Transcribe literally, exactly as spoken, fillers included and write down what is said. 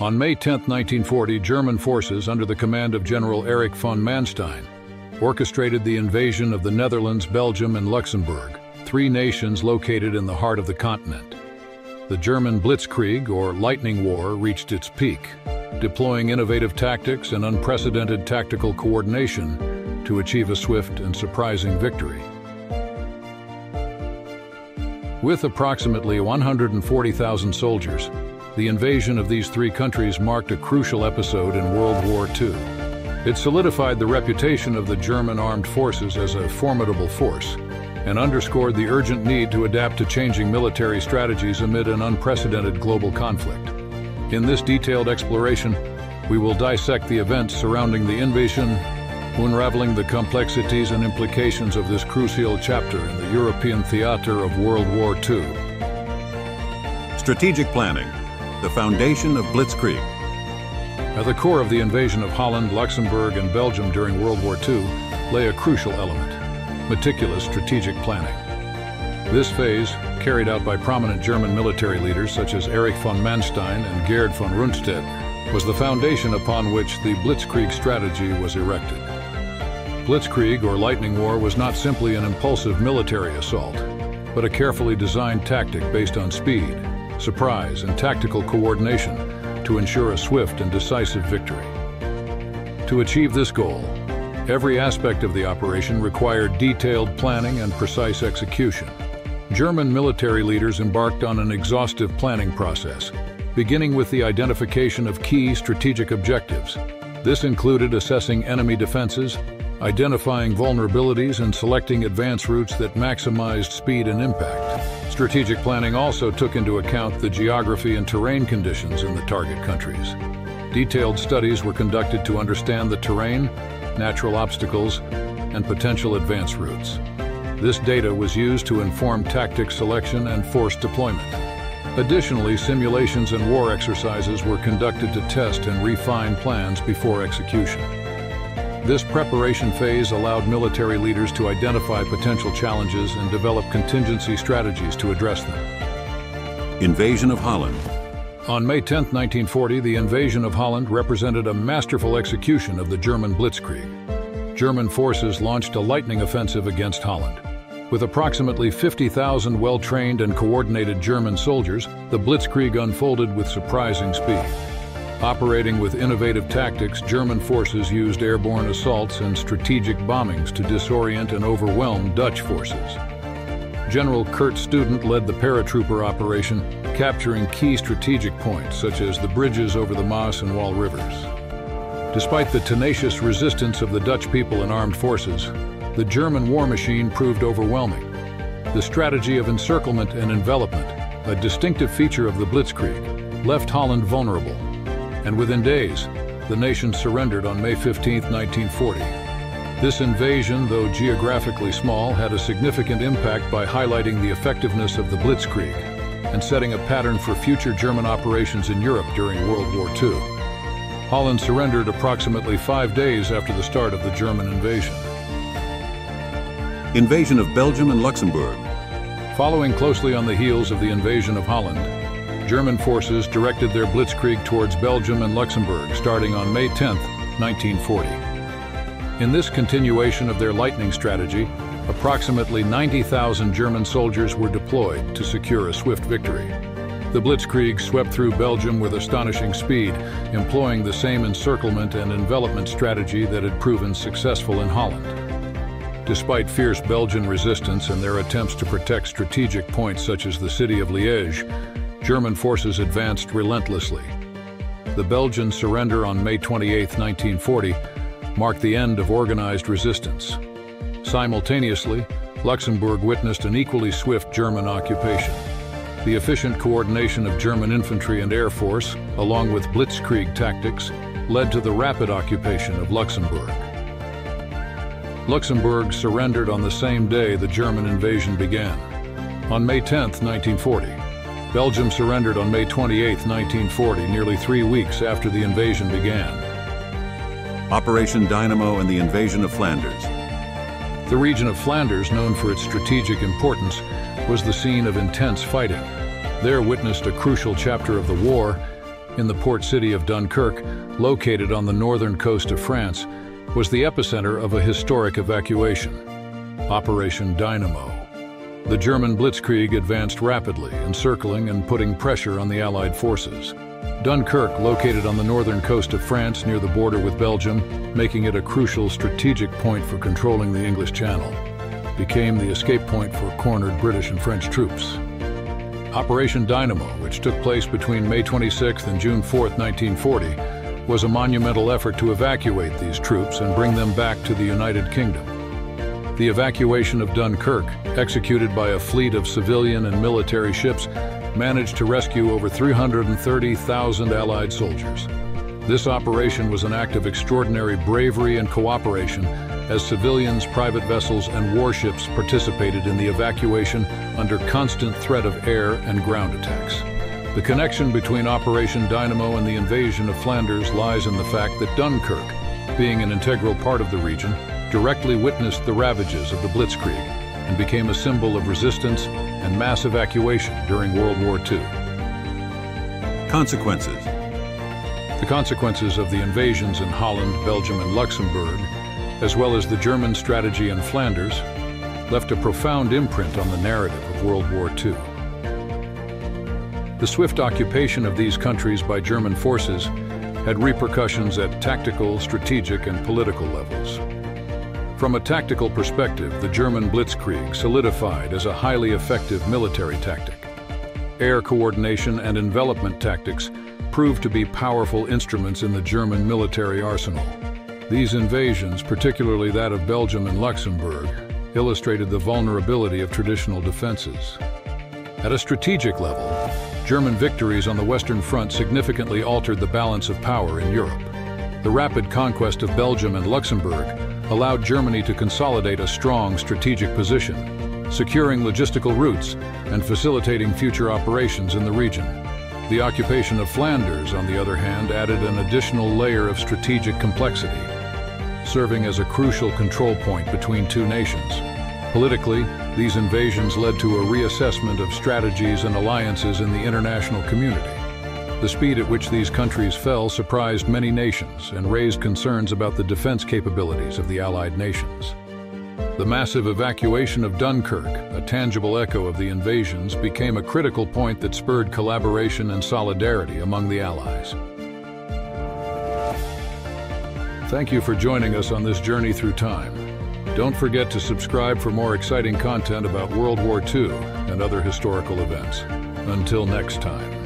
On May tenth, nineteen forty, German forces under the command of General Erich von Manstein orchestrated the invasion of the Netherlands, Belgium, and Luxembourg, three nations located in the heart of the continent. The German Blitzkrieg, or Lightning War, reached its peak, deploying innovative tactics and unprecedented tactical coordination to achieve a swift and surprising victory. With approximately one hundred forty thousand soldiers, the invasion of these three countries marked a crucial episode in World War Two. It solidified the reputation of the German armed forces as a formidable force and underscored the urgent need to adapt to changing military strategies amid an unprecedented global conflict. In this detailed exploration, we will dissect the events surrounding the invasion, unraveling the complexities and implications of this crucial chapter in the European theater of World War Two. Strategic planning, the foundation of Blitzkrieg. At the core of the invasion of Holland, Luxembourg, and Belgium during World War Two lay a crucial element: meticulous strategic planning. This phase, carried out by prominent German military leaders such as Erich von Manstein and Gerd von Rundstedt, was the foundation upon which the Blitzkrieg strategy was erected. Blitzkrieg, or Lightning War, was not simply an impulsive military assault, but a carefully designed tactic based on speed, surprise, and tactical coordination to ensure a swift and decisive victory. To achieve this goal, every aspect of the operation required detailed planning and precise execution. German military leaders embarked on an exhaustive planning process, beginning with the identification of key strategic objectives. This included assessing enemy defenses, identifying vulnerabilities, and selecting advance routes that maximized speed and impact. Strategic planning also took into account the geography and terrain conditions in the target countries. Detailed studies were conducted to understand the terrain, natural obstacles, and potential advance routes. This data was used to inform tactic selection and force deployment. Additionally, simulations and war exercises were conducted to test and refine plans before execution. This preparation phase allowed military leaders to identify potential challenges and develop contingency strategies to address them. Invasion of Holland. On May tenth, nineteen forty, the invasion of Holland represented a masterful execution of the German Blitzkrieg. German forces launched a lightning offensive against Holland. With approximately fifty thousand well-trained and coordinated German soldiers, the Blitzkrieg unfolded with surprising speed. Operating with innovative tactics, German forces used airborne assaults and strategic bombings to disorient and overwhelm Dutch forces. General Kurt Student led the paratrooper operation, capturing key strategic points such as the bridges over the Maas and Waal rivers. Despite the tenacious resistance of the Dutch people and armed forces, the German war machine proved overwhelming. The strategy of encirclement and envelopment, a distinctive feature of the Blitzkrieg, left Holland vulnerable, and within days, the nation surrendered on May fifteenth, nineteen forty. This invasion, though geographically small, had a significant impact by highlighting the effectiveness of the Blitzkrieg and setting a pattern for future German operations in Europe during World War Two. Holland surrendered approximately five days after the start of the German invasion. Invasion of Belgium and Luxembourg. Following closely on the heels of the invasion of Holland, German forces directed their Blitzkrieg towards Belgium and Luxembourg starting on May tenth, nineteen forty. In this continuation of their lightning strategy, approximately ninety thousand German soldiers were deployed to secure a swift victory. The Blitzkrieg swept through Belgium with astonishing speed, employing the same encirclement and envelopment strategy that had proven successful in Holland. Despite fierce Belgian resistance and their attempts to protect strategic points such as the city of Liège, German forces advanced relentlessly. The Belgian surrender on May twenty-eighth, nineteen forty, marked the end of organized resistance. Simultaneously, Luxembourg witnessed an equally swift German occupation. The efficient coordination of German infantry and air force, along with Blitzkrieg tactics, led to the rapid occupation of Luxembourg. Luxembourg surrendered on the same day the German invasion began. On May tenth, nineteen forty, Belgium surrendered on May twenty-eighth, nineteen forty, nearly three weeks after the invasion began. Operation Dynamo and the invasion of Flanders. The region of Flanders, known for its strategic importance, was the scene of intense fighting. There witnessed a crucial chapter of the war, in the port city of Dunkirk, located on the northern coast of France, was the epicenter of a historic evacuation, Operation Dynamo. The German blitzkrieg advanced rapidly, encircling and putting pressure on the Allied forces. Dunkirk, located on the northern coast of France near the border with Belgium, making it a crucial strategic point for controlling the English Channel, became the escape point for cornered British and French troops. Operation Dynamo, which took place between May twenty-sixth and June fourth, nineteen forty, was a monumental effort to evacuate these troops and bring them back to the United Kingdom. The evacuation of Dunkirk, executed by a fleet of civilian and military ships, managed to rescue over three hundred thirty thousand Allied soldiers. This operation was an act of extraordinary bravery and cooperation as civilians, private vessels, and warships participated in the evacuation under constant threat of air and ground attacks. The connection between Operation Dynamo and the invasion of Flanders lies in the fact that Dunkirk, being an integral part of the region, directly witnessed the ravages of the Blitzkrieg and became a symbol of resistance and mass evacuation during World War Two. Consequences. The consequences of the invasions in Holland, Belgium, and Luxembourg, as well as the German strategy in Flanders, left a profound imprint on the narrative of World War Two. The swift occupation of these countries by German forces had repercussions at tactical, strategic, and political levels. From a tactical perspective, the German Blitzkrieg solidified as a highly effective military tactic. Air coordination and envelopment tactics proved to be powerful instruments in the German military arsenal. These invasions, particularly that of Belgium and Luxembourg, illustrated the vulnerability of traditional defenses. At a strategic level, German victories on the Western Front significantly altered the balance of power in Europe. The rapid conquest of Belgium and Luxembourg allowed Germany to consolidate a strong strategic position, securing logistical routes and facilitating future operations in the region. The occupation of Flanders, on the other hand, added an additional layer of strategic complexity, serving as a crucial control point between two nations. Politically, these invasions led to a reassessment of strategies and alliances in the international community. The speed at which these countries fell surprised many nations and raised concerns about the defense capabilities of the Allied nations. The massive evacuation of Dunkirk, a tangible echo of the invasions, became a critical point that spurred collaboration and solidarity among the Allies. Thank you for joining us on this journey through time. Don't forget to subscribe for more exciting content about World War Two and other historical events. Until next time.